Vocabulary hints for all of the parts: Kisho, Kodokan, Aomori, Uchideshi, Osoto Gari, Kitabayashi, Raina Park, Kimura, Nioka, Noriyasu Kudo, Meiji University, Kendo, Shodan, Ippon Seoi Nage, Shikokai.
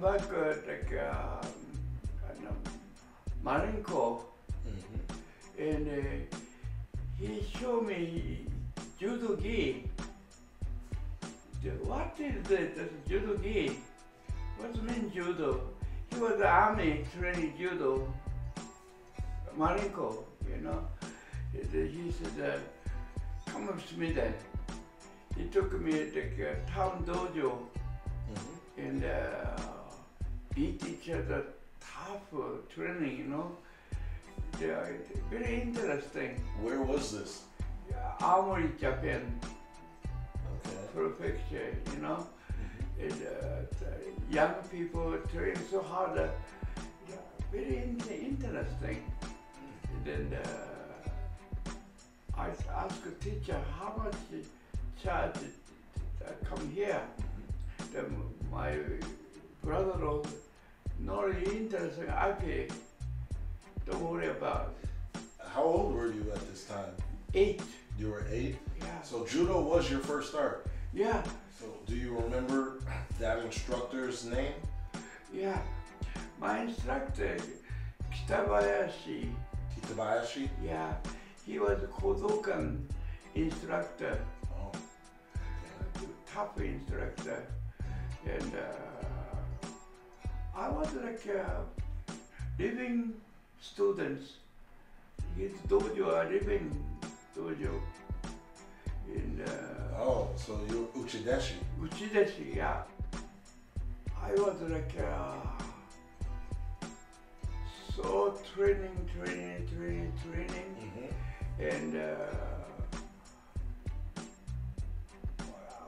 Бака така, маленько. And he showed me judo-gi. What is this judo-gi? What does it mean judo? He was the army training judo, marinko, you know. He said, come with me then. He took me to the town dojo and beat each other tough training, you know. Yeah, very interesting. Where was this? Aomori, Japan. Okay. Prefecture, you know. And, young people train so hard. Very interesting. And then I asked the teacher how much charge come here. Then my brother was not really interesting. I pay. Don't worry about it. How old were you at this time? 8. You were 8? Yeah. So judo was your first art? Yeah. So do you remember that instructor's name? Yeah. My instructor, Kitabayashi. Kitabayashi? Yeah. He was a Kodokan instructor. Oh. Okay. Top instructor. And I was like living students. His dojo are living dojo. And, oh, so you're Uchideshi? Uchideshi, yeah. I was like so training. And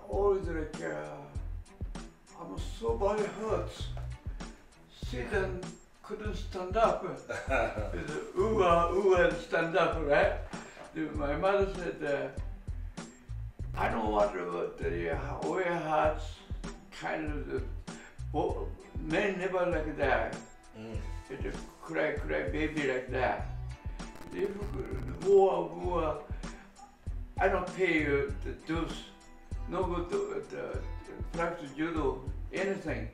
always like I'm so body hurts. Sitting couldn't stand up. Stand up, right? My mother said, I don't want to wear hats, kind of, men never like that. It's a cry baby like that. If war, I don't pay you the dues, no good to practice judo, anything.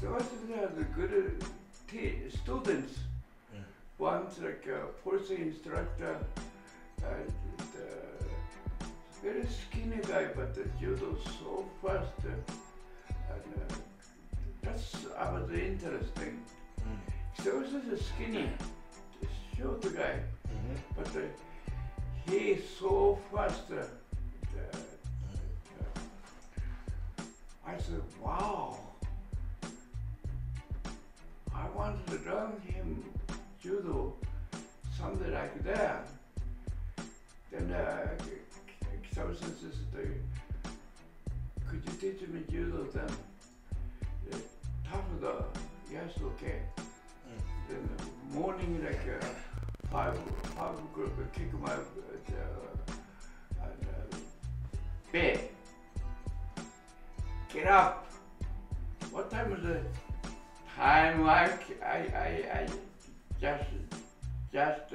So I said, the good students. One's like a policy instructor, very skinny guy, but the judo so fast. And that's was interesting. So this is a skinny, short guy, but he is so fast. I said, wow. I wanted to learn him judo, something like that. Then Kitabu sensei said, could you teach me judo then? Tough though, yes, okay. Then the morning, like 5 group, kick my bed. Get up. What time is it? Time like I just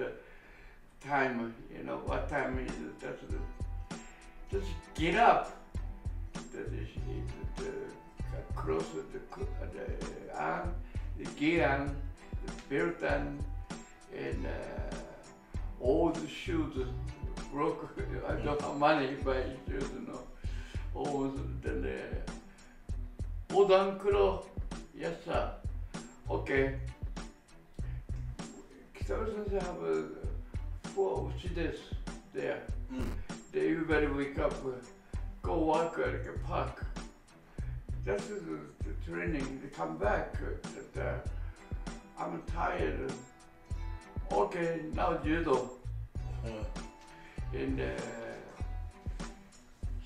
time, you know, what time is it? Just get up. Cross the arm, the gear arm, the belt arm, and all the shoes broke. I don't have money by shoes, you know. All the Odankuro, yes sir. Okay. Kitabu-sensei have 4 Uchides there. They everybody wake up, go walk like a park. That's the training. They come back. I'm tired. Okay, now judo. And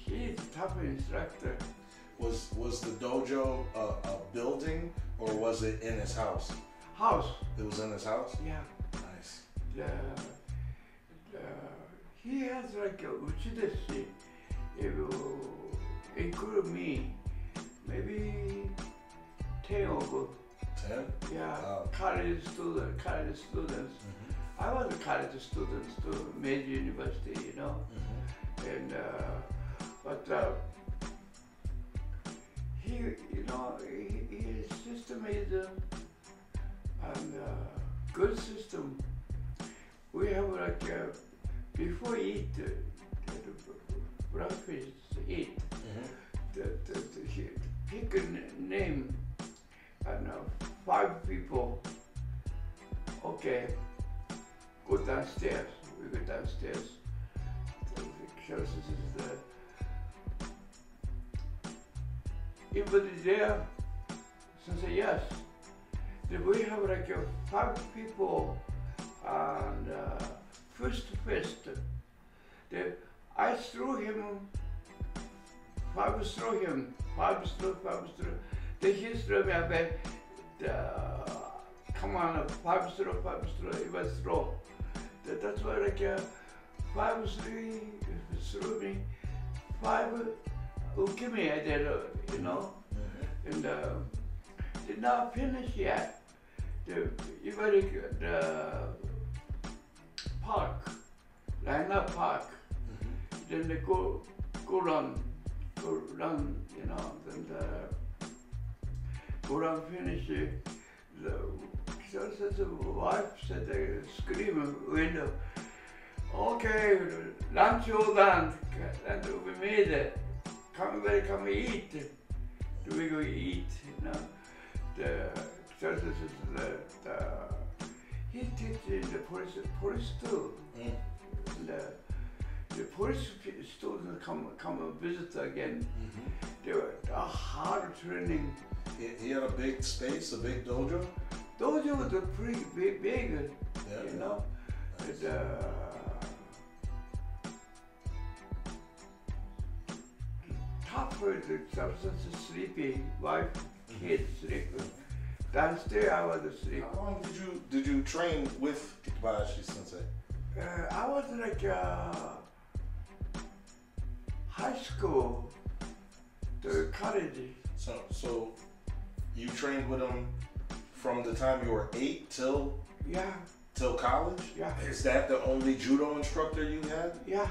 he's a tough instructor. Was the dojo a building or was it in his house? House. It was in his house? Yeah. Nice. He has like a Uchideshi. It will include me. Maybe 10 or so. 10? Yeah. Wow. College students. I was a college student to Meiji University, you know. And but he you know, his system is a good system. We have like before eat breakfast eat the pick a name and 5 people. Okay, go downstairs. We go downstairs. Shows us the everybody there. Sensei, yes. Then we have like 5 people. And first, then I threw him, 5 threw him, 5 threw. Then he threw me back. Come on, 5 throw. It was throw. That's why like 5 threw me. 5 ukimi I did, you know. And did not finish yet. Park, Raina Park. Then they go run, you know. Then go run, finish it. The wife said, scream window. Okay, lunch all done, and we made it. Come, everybody, come eat. Do we go eat? You know, he teaches the police too. The police students come and visit again. They were a hard training. He had a big space, a big dojo? Dojo was pretty big, yeah, you know. Nice. And, the substance is sleepy, wife, kids sleeping. Downstairs I was asleep. How long did you train with Kitabayashi Sensei? I was like high school to college. So you trained with him from the time you were 8 till college? Yeah. Is that the only judo instructor you had? Yeah.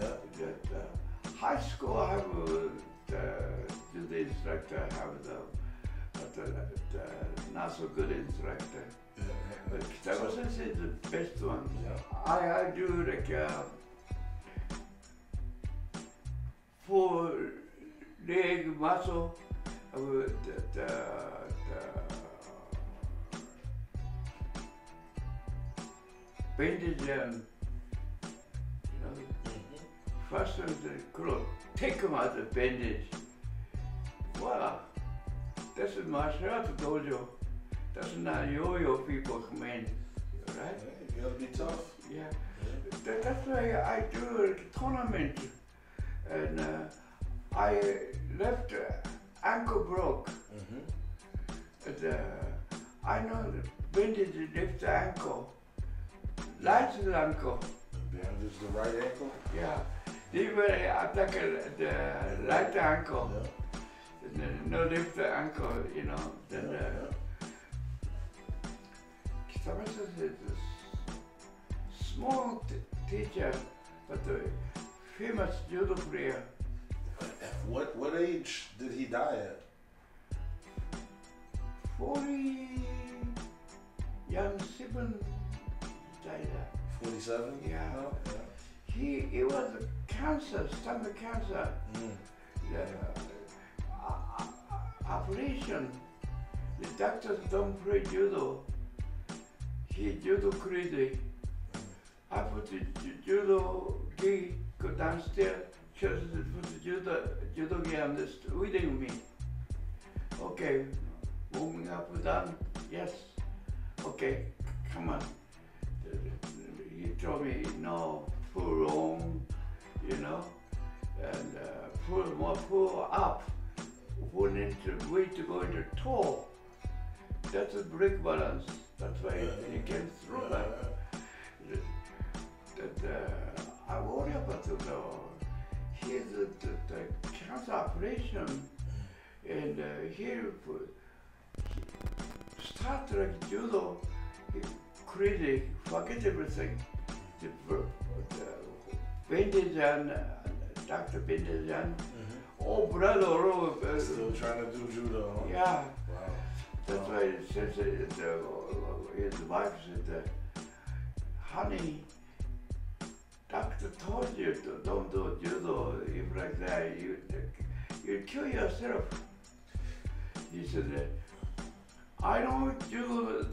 Yeah. High school I would do the instructor have the not so good instructor. Yeah. But that was the best one. Yeah. I do like 4 leg muscle with the bandage and you know first of the cloth, take them out the bandage. Wow. This is martial arts dojo. That's not yo-yo people come in, right? You gotta be tough. Yeah. That's why I do a tournament. And I left ankle broke. And, I know the bandage left the ankle. Right ankle. Bandage the right ankle? Yeah. They were attacking the right ankle. Yeah. No lift the ankle, you know. Then Kitabayashi is a small teacher, but a famous judo player. At what age did he die at? 47 he died at. 47? Yeah. Oh, yeah. He was cancer, stomach cancer. Yeah. Operation. The doctors don't play judo. He judo crazy. I put the judo gi, go downstairs, church put the judo gi on this within me. Okay, moving up and down, yes. Okay, come on. He told me, no, pull on, you know, and pull up. One inch weight to go into toe. That's a break balance. That's why you can throw that. I worry about the he's the cancer operation, and he started like judo. He crazy, forget everything. The bandage and Dr. Bandage and Oh, brother, oh, still trying to do judo, huh? Yeah. Wow. That's why it says his wife said, honey, doctor told you to don't do judo. If like that, you kill yourself. He said, I don't do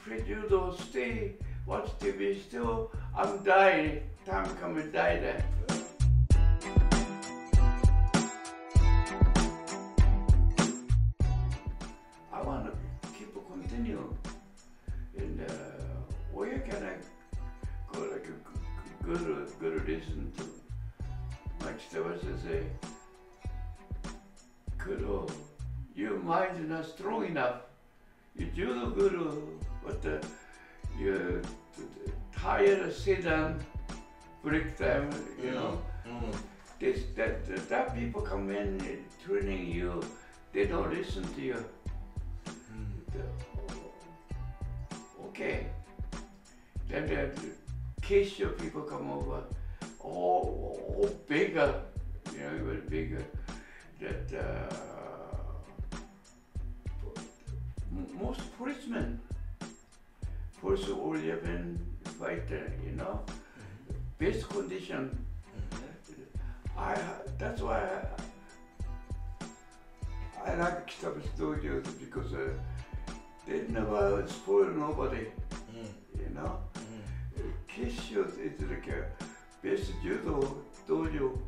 free judo, stay, watch TV still, I'm dying, time come and die then. I want to keep continue, and where can I go like a good reason to, like Kitabayashi say, Kudo, your mind is not strong enough. You do the good, but you're tired of sitting, break time, you know. Mm-hmm. That people come in training you, they don't listen to you. Okay. Then the Kisho people come over, all bigger, you know, even bigger. That most policemen all Japan fighter, you know, best condition. That's why I like Kitabayashi Dojo because they never spoil nobody, you know. Kisho is like a best judo dojo.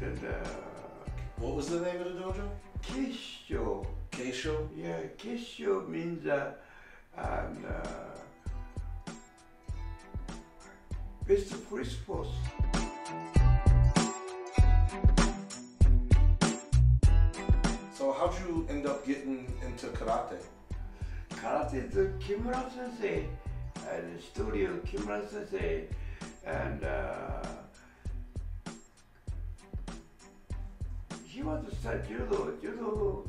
Then what was the name of the dojo? Kisho. Kisho? Yeah, Kisho means best police force. So how'd you end up getting into karate? Karate to Kimura sensei, the studio Kimura sensei, and he wants to start judo.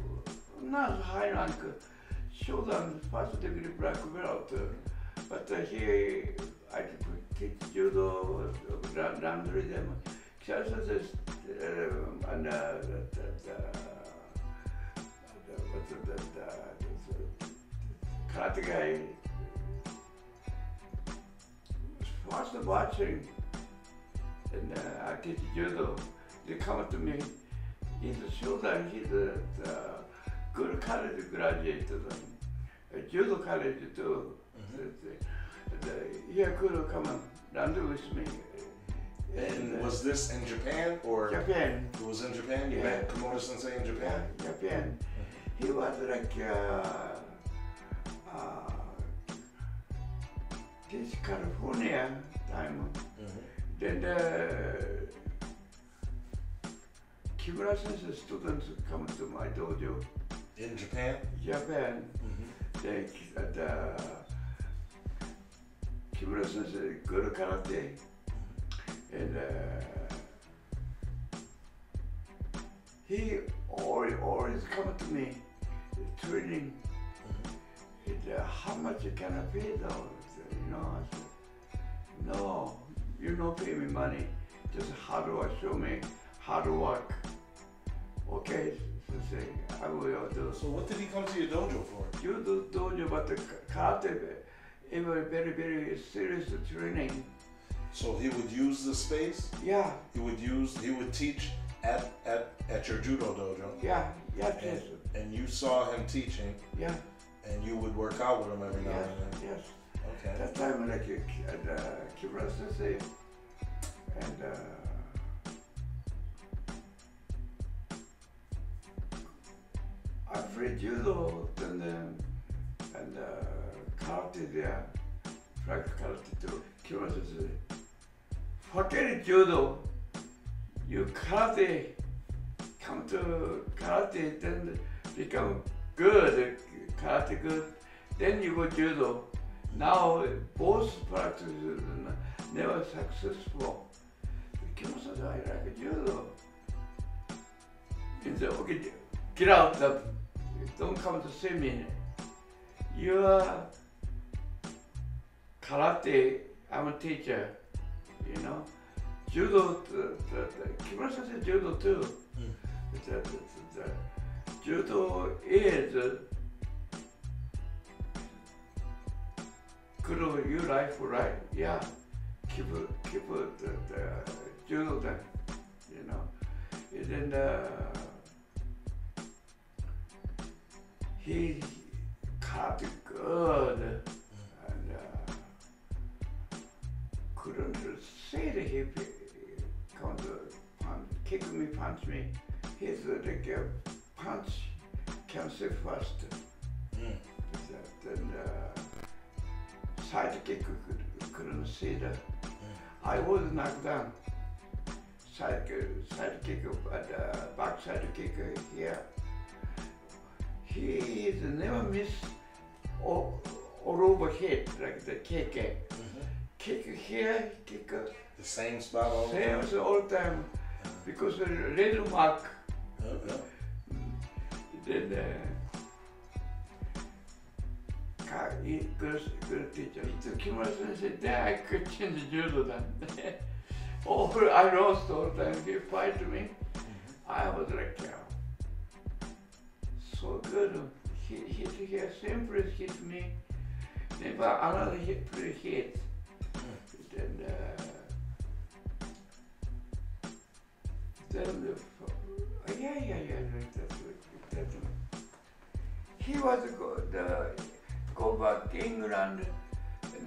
Not high rank, Shodan first degree black belt, but here I teach judo, round rhythm, and the karate guy was watching, and I teach judo. They come to me, he's a Shodan, he's a good college graduate, judo college too. Yeah, Kudo, come on, round with me. And was this in Japan or? Japan. It was in Japan? You met Kimura sensei in Japan? Yeah, Japan. He was like this California time. Then Kimura sensei students come to my dojo. In Japan? Japan. Kimura sensei go to karate, and he always come to me training. And, how much can I pay though? You know, I said, no, you don't pay me money. Just hard work, show me hard work. Okay. I will do. So what did he come to your dojo for? Judo dojo, but the karate, it was very, very serious training. So he would use the space? Yeah. He would teach at your judo dojo? Yeah, yeah. And you saw him teaching? Yeah. And you would work out with him every now and then? Yes. Okay. That time, like, at Kimura sensei, and I played judo and karate there, practice karate too. Kimura sensei, forget judo, you karate, come to karate, then become good, karate good, then you go judo. Now both practices never successful. Kimura sensei, I like judo. He said, okay, get out of it. Don't come to see me. You're karate, I'm a teacher, you know. Judo, Kimura sensei judo too. the judo is Kudo, you like, right? Yeah, keep the judo then, you know. And then he cut good and couldn't see the hip, kind of punch, kick me, punch me. His punch can see fast. Mm. Then side kick couldn't see the. I was knocked down. Side kick, but back side kick here. He is never miss all over head like the kick. Mm-hmm. Kick here, kick. The same spot all the time. Same all the time because the red mark. Okay. Then good teacher. So Kimura said, "Then I could change judo then." Oh, I lost all the time. He fight me. Mm-hmm. I was like, yeah, so good. He simply hit me. Then another hit, hit. Then, he was go back to England and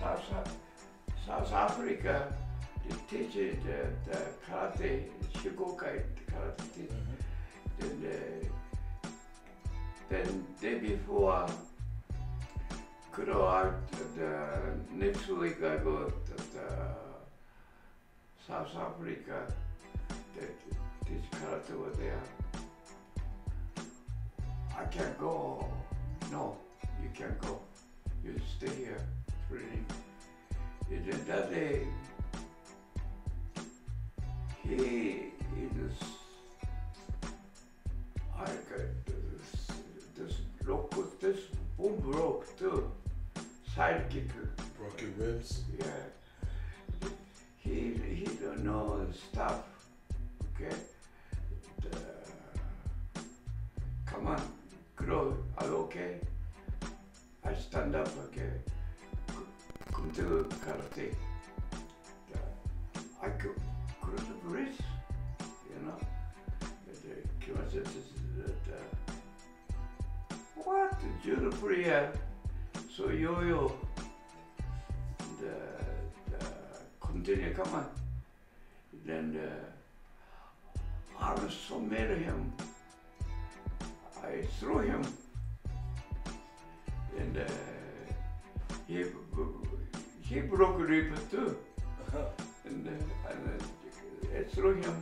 South Africa to teach the karate, Shikokai karate teacher. Mm-hmm. Then day before could out the next week I go to the South Africa to teach karate over there. I can't go. No, you can't go. You stay here training. And that day, he is. I got this look with this boom broke too. Side kick. Broke your ribs. Yeah. He don't know stuff. Okay. Come on, Kudo, are you okay? I stand up, okay. Come to karate. I couldn't breathe, you know. Kimura said, what? Judo prayer. So yo-yo. Continue, come on. Then I was so mad at him. I threw him, and he broke rib too, and I threw him,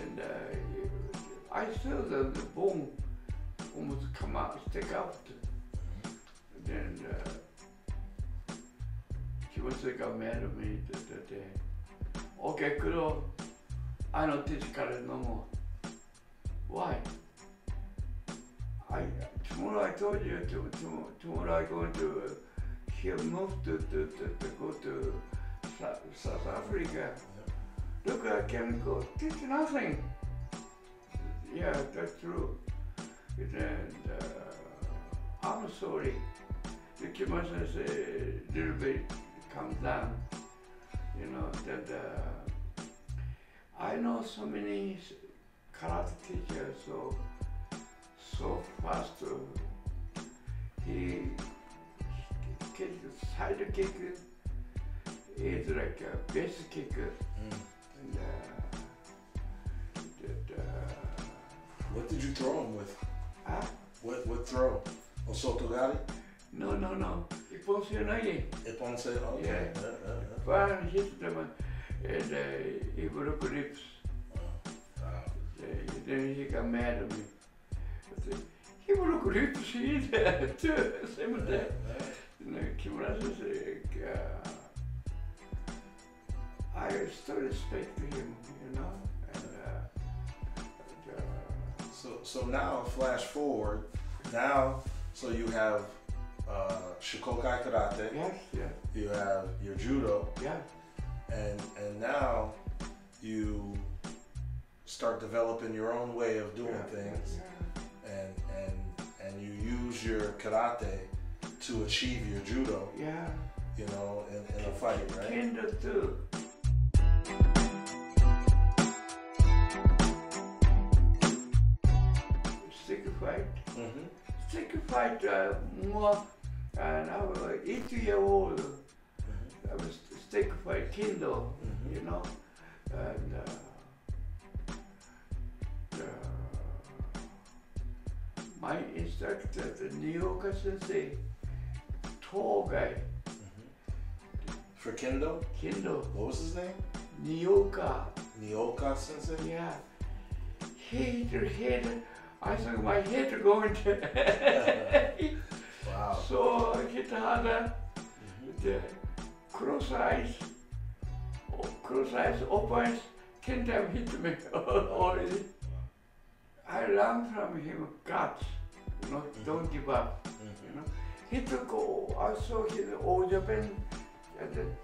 and I saw that the bone almost come out, stick out, and then he was like mad at me that day. Okay, Kudo, I don't teach karate no more. Why? Tomorrow I told you, tomorrow I'm going to move to go to South Africa. Look, I can go, teach nothing. Yeah, that's true. And I'm sorry. The Kimura is a little bit calm down. You know, that I know so many karate teachers, so fast, he kicked the side kick, it's like a base kick, and what did you throw him with? Huh? What throw? Osoto Gari? No. Ippon Seoi Nage. Ippon Seoi Nage? Yeah. One hit them and he broke ribs. Wow. Then he got mad at me. He will look good to see that too, same as that. Kimura says, I still respect him, you know. And, so now, flash forward, now, so you have Shikokai Karate. Yes, yeah. You have your Judo. Yeah. And now you start developing your own way of doing things, and you use your karate to achieve your judo. Yeah. You know, in a fight, right? Kendo too. Shikokai. Shikokai more. And I was 8 years old. I was Shikokai Kendo. You know, and. My instructor, the Nioka sensei, tall guy. For Kendo? Kendo. What was his name? Nioka. Nioka sensei? Yeah. Head. I saw my head going to. Wow. So I hit harder. The cross eyes open. 10 times hit me already. I learned from him guts, you know, don't give up, you know. He took also his All Japan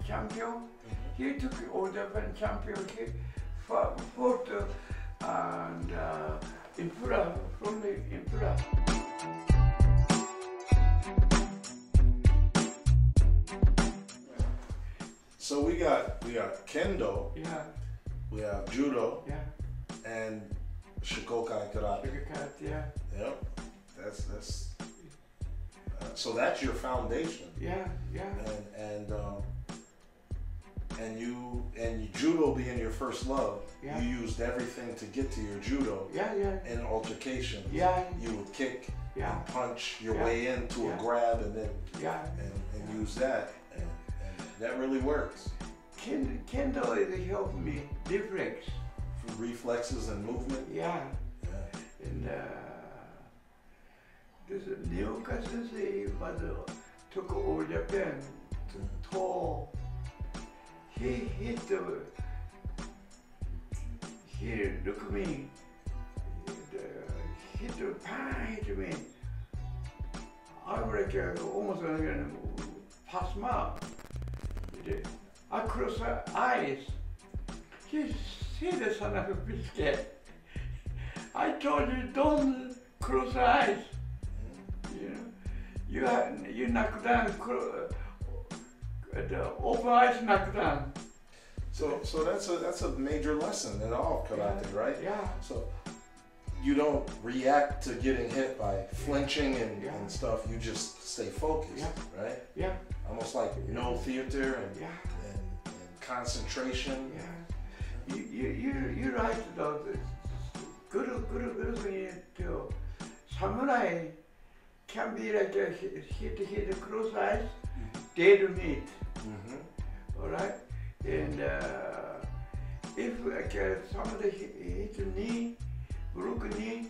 champion. He took All Japan championship for photo and Impura, from the Impura. So we got Kendo. Yeah. We have Judo. Yeah. And Shikokai Karate. Shikokai, yeah. Yep. That's. So that's your foundation. Yeah, yeah. And judo being your first love, you used everything to get to your judo. Yeah, yeah. In altercations, you would kick, and punch your way into a grab, and then and use that, and that really works. Kendo it helped me reflex. Reflexes and movement. Yeah. And this Nioka sensei took over Japan. Tall. He look at me. Hit me. I was like almost like a pasma. I crossed her eyes. He the son of a biscuit. I told you don't cross your eyes. You know, you knock down the open eyes knock down. So that's a major lesson in all karate, right? Yeah. So you don't react to getting hit by flinching and stuff. You just stay focused, right? Yeah. Almost like no theater and concentration. Yeah. You write about this. Guru samurai can be like a hit cross eyes, dead meat. Alright? And if like somebody hit the knee, broke knee,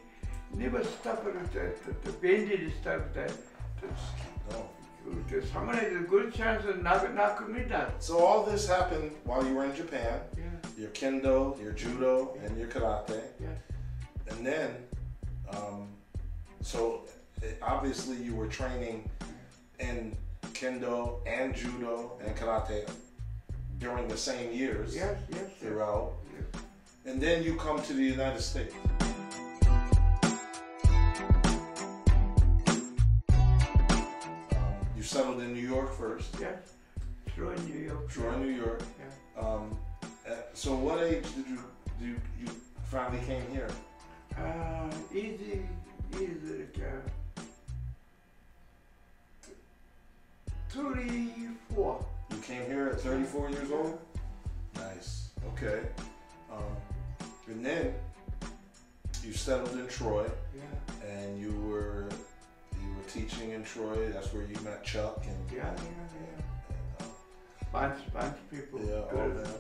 never stop the bandage stuff that samurai is a good chance to knock me down. So all this happened while you were in Japan. Yeah. Your Kendo, your Judo, and your Karate. Yeah. And then, so obviously you were training in Kendo and Judo and Karate during the same years. Yes, yes. Throughout. Yes. And then you come to the United States. You settled in New York first. Yes. Sure in New York. Sure in New York. Yeah. So what age did you finally came here? Easy, 34. You came here at 34 years old? Nice. Okay. And then you settled in Troy. Yeah. And you were teaching in Troy. That's where you met Chuck and bunch of people. Yeah, all that.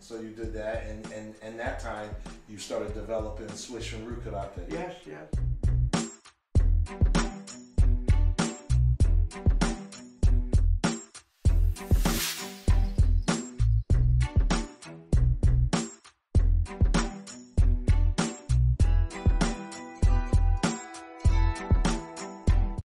So you did that, and that time you started developing Swish and Ryu Karate. Yes, yes.